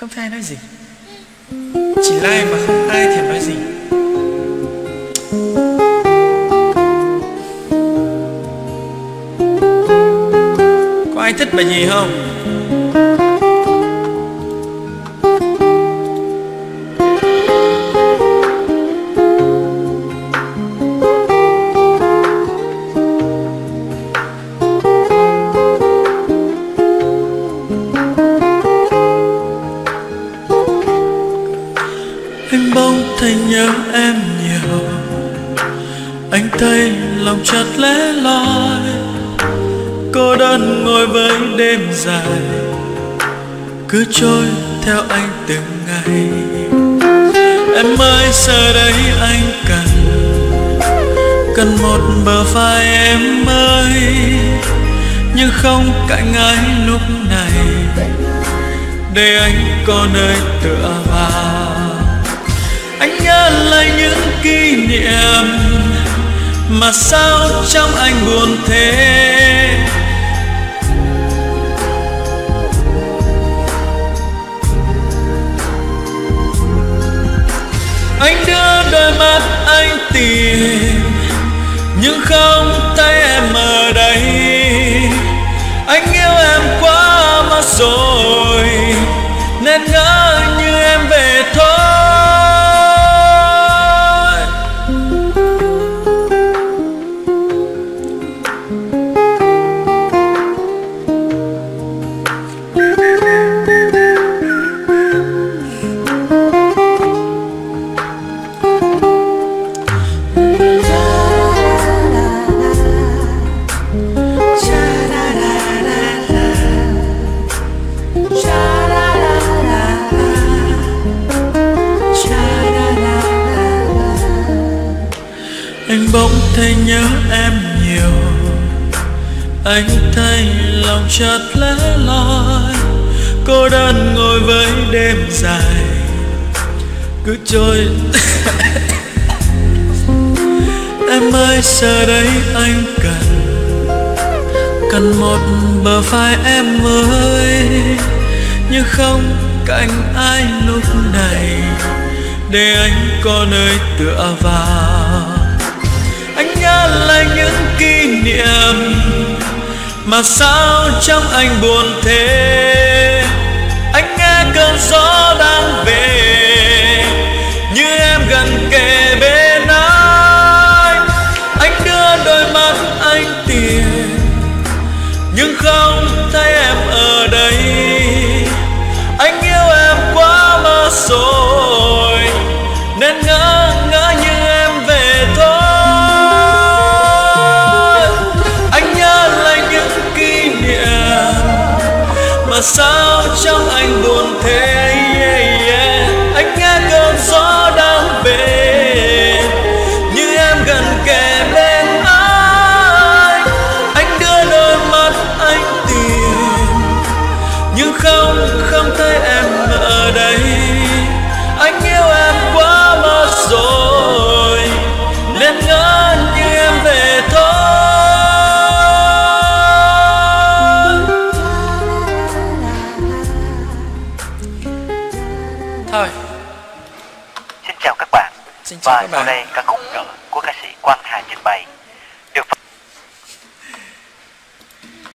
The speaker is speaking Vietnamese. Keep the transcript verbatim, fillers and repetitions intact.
không thấy ai nói gì, chỉ like mà không ai thèm nói gì. Có ai thích bài gì không? Anh bỗng thấy nhớ em nhiều, anh thấy lòng chợt lẻ loi, cô đơn ngồi với đêm dài cứ trôi theo anh từng ngày. Em ơi giờ đây anh cần cần một bờ vai em ơi, nhưng không cạnh ai lúc này để anh có nơi tựa vào. Anh nhớ lại những kỷ niệm mà sao trong anh buồn thế. Anh đưa đôi mắt anh tìm nhưng không thấy em ở đây. Anh yêu em quá mất rồi nên ngỡ như em về thôi. Anh bỗng thấy nhớ em nhiều, anh thấy lòng chợt lẻ loi, cô đơn ngồi với đêm dài cứ trôi. Em ơi giờ đây anh cần cần một bờ vai em ơi, nhưng không cạnh ai lúc này để anh có nơi tựa vào. Anh nhớ lại những kỷ niệm mà sao trong anh buồn thế. Anh nghe cơn gió đang về như em gần kề bên anh. Anh đưa đôi mắt anh tìm nhưng không thấy em ở đây. Anh yêu em quá mà rồi nên ngỡ ngỡ như em về thôi. Sao trong anh buồn thế, yeah, yeah. Anh nghe cơn gió đang về như em gần kề bên anh. Anh đưa đôi mắt anh tìm nhưng không không thấy em ở đây. Anh yêu em quá mất rồi nên ngỡ như em về thôi. Thôi. Xin chào các bạn. Xin chào và các bạn. Sau đây ca khúc